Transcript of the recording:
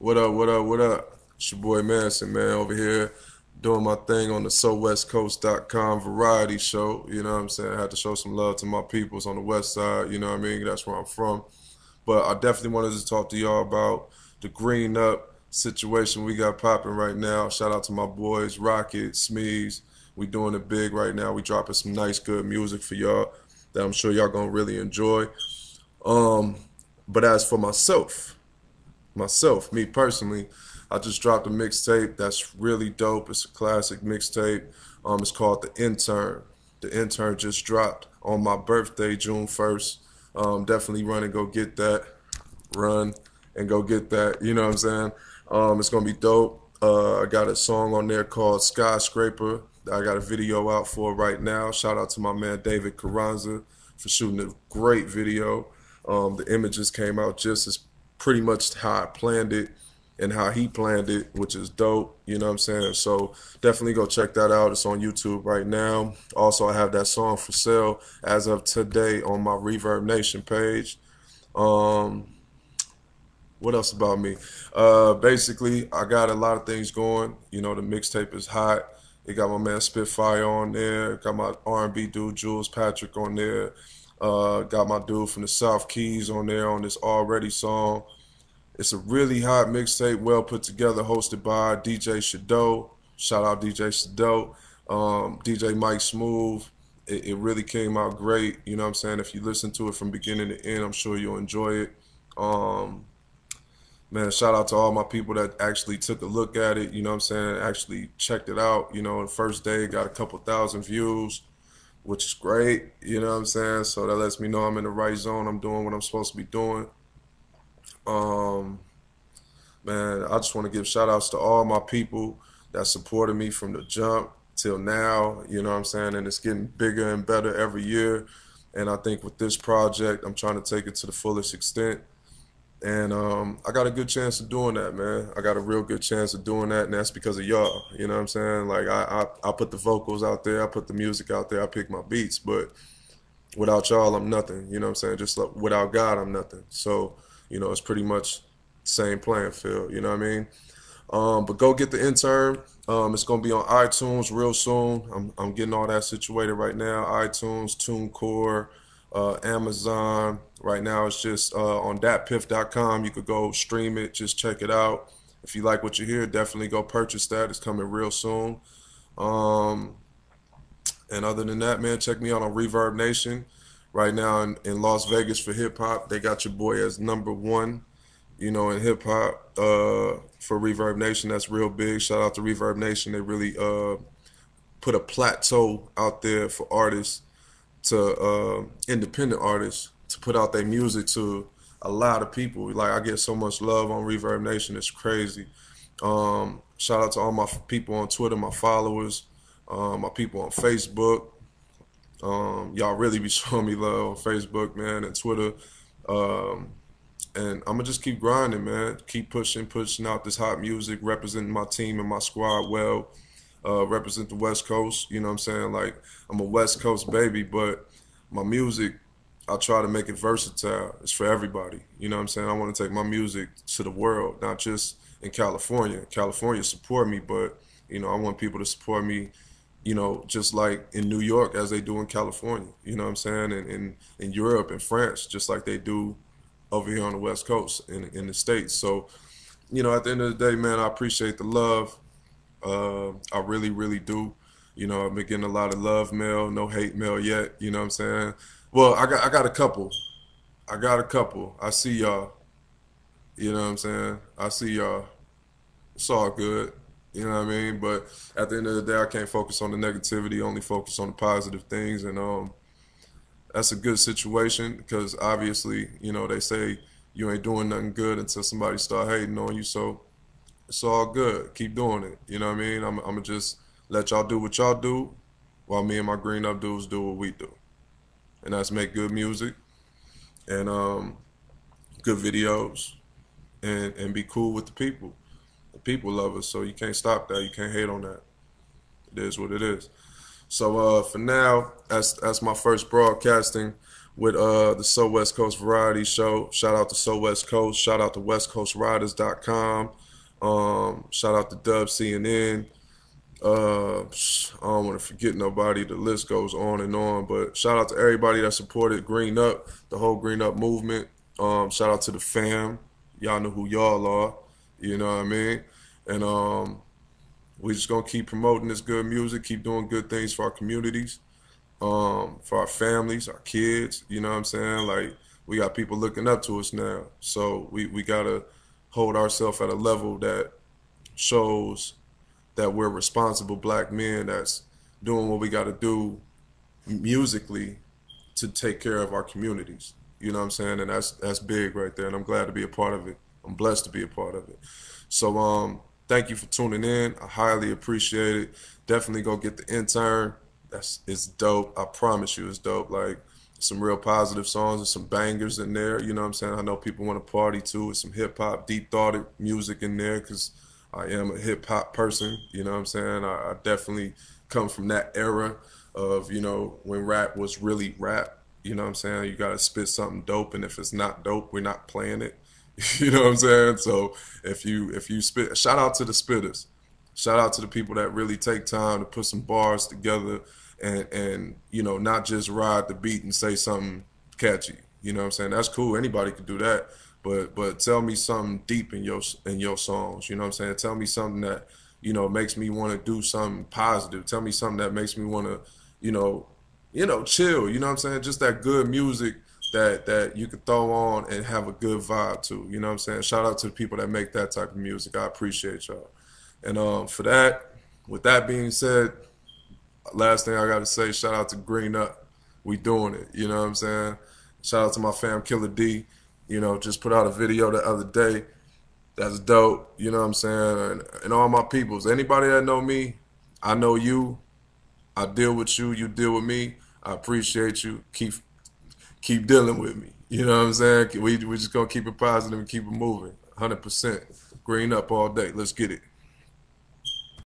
What up, what up, what up? It's your boy Manson, man, over here doing my thing on the SoWestCoast.com variety show. You know what I'm saying? I had to show some love to my peoples on the west side, you know what I mean? That's where I'm from. But I definitely wanted to talk to y'all about the Green Up situation we got popping right now. Shout out to my boys, Rocket, Smeeze. We doing it big right now. We dropping some nice, good music for y'all that I'm sure y'all gonna really enjoy. But as for me personally, I just dropped a mixtape that's really dope. It's a classic mixtape. It's called The Intern. The Intern just dropped on my birthday, June 1st. Definitely run and go get that. Run and go get that. You know what I'm saying? It's gonna be dope. I got a song on there called Skyscraper. I got a video out for right now. Shout out to my man David Carranza for shooting a great video. The images came out just as pretty much how I planned it and how he planned it, which is dope. You know what I'm saying? So definitely go check that out. It's on YouTube right now. Also, I have that song for sale as of today on my Reverb Nation page. What else about me? Basically, I got a lot of things going. You know, the mixtape is hot. It got my man Spitfire on there. Got my R&B dude Jules Patrick on there. Got my dude from the South Keys on there on this Already song. It's a really hot mixtape, well put together, hosted by DJ Shadow. Shout out DJ Shadow. DJ Mike Smooth. It really came out great. You know what I'm saying? If you listen to it from beginning to end, I'm sure you'll enjoy it. Man, shout out to all my people that actually took a look at it, you know what I'm saying, actually checked it out. You know, the first day got a couple thousand views, which is great, you know what I'm saying? So that lets me know I'm in the right zone, I'm doing what I'm supposed to be doing. Man, I just want to give shout outs to all my people that supported me from the jump till now, you know what I'm saying, and it's getting bigger and better every year. And I think with this project, I'm trying to take it to the fullest extent. And I got a good chance of doing that, man. I got a real good chance of doing that, and that's because of y'all. You know what I'm saying? Like, I put the vocals out there. I put the music out there. I pick my beats. But without y'all, I'm nothing. You know what I'm saying? Just like without God, I'm nothing. So, you know, it's pretty much same playing field. You know what I mean? But go get The Intern. It's going to be on iTunes real soon. I'm getting all that situated right now. iTunes, TuneCore. Amazon. Right now it's just on datpiff.com. You could go stream it, just check it out. If you like what you hear, definitely go purchase that. It's coming real soon. And other than that, man, check me out on Reverb Nation. Right now in Las Vegas for hip-hop, they got your boy as #1, you know, in hip-hop for Reverb Nation. That's real big. Shout out to Reverb Nation. They really put a plateau out there for artists, to independent artists, to put out their music to a lot of people. Like, I get so much love on Reverb Nation, it's crazy. Shout out to all my people on Twitter, my followers, my people on Facebook. Y'all really be showing me love on Facebook, man, and Twitter. And I'm gonna just keep grinding, man. Keep pushing out this hot music, representing my team and my squad well. Represent the West Coast, you know what I'm saying? Like, I'm a West Coast baby, but my music, I try to make it versatile. It's for everybody, you know what I'm saying? I want to take my music to the world, not just in California. California support me, but, you know, I want people to support me, you know, just like in New York as they do in California, you know what I'm saying? And in Europe and France, just like they do over here on the West Coast in the States. So, you know, at the end of the day, man, I appreciate the love. I really, really do. You know, I've been getting a lot of love mail, no hate mail yet. You know what I'm saying? Well, I got a couple. I see y'all. You know what I'm saying? I see y'all. It's all good. You know what I mean? But at the end of the day, I can't focus on the negativity, only focus on the positive things. And that's a good situation because obviously, you know, they say you ain't doing nothing good until somebody start hating on you. So it's all good. Keep doing it. You know what I mean? I'm going to just let y'all do what y'all do while me and my Green Up dudes do what we do. And that's make good music and good videos and be cool with the people. The people love us, so you can't stop that. You can't hate on that. It is what it is. So for now, that's my first broadcasting. with the So West Coast Variety Show. Shout out to So West Coast. Shout out to WestCoastRiders.com. Shout out to Dub, CNN. I don't want to forget nobody. The list goes on and on. But shout out to everybody that supported Green Up, the whole Green Up movement. Shout out to the fam. Y'all know who y'all are. You know what I mean? And we're just going to keep promoting this good music, keep doing good things for our communities, for our families, our kids. You know what I'm saying? Like, we got people looking up to us now. So we got to hold ourselves at a level that shows that we're responsible black men that's doing what we got to do musically to take care of our communities. You know what I'm saying? And that's big right there. And I'm glad to be a part of it. I'm blessed to be a part of it. So thank you for tuning in. I highly appreciate it. Definitely go get The Intern. It's dope. I promise you it's dope. Like, some real positive songs and some bangers in there. You know what I'm saying? I know people want to party too. It's some hip-hop, deep-thoughted music in there because I am a hip-hop person. You know what I'm saying? I definitely come from that era of, you know, when rap was really rap. You know what I'm saying? You got to spit something dope, and if it's not dope, we're not playing it. You know what I'm saying? So if you spit, shout out to the spitters. Shout out to the people that really take time to put some bars together and you know, not just ride the beat and say something catchy. You know what I'm saying? That's cool. Anybody could do that. But tell me something deep in your songs. You know what I'm saying? Tell me something that, you know, makes me want to do something positive. Tell me something that makes me want to, you know, chill, you know what I'm saying? Just that good music that you can throw on and have a good vibe to, you know what I'm saying? Shout out to the people that make that type of music. I appreciate y'all. And for that, with that being said, last thing I got to say, shout out to Green Up. We doing it, you know what I'm saying? Shout out to my fam, Killer D. You know, just put out a video the other day. That's dope, you know what I'm saying? And all my peoples, anybody that know me, I know you. I deal with you, you deal with me. I appreciate you. Keep dealing with me. You know what I'm saying? We're just going to keep it positive and keep it moving. 100%. Green Up all day. Let's get it.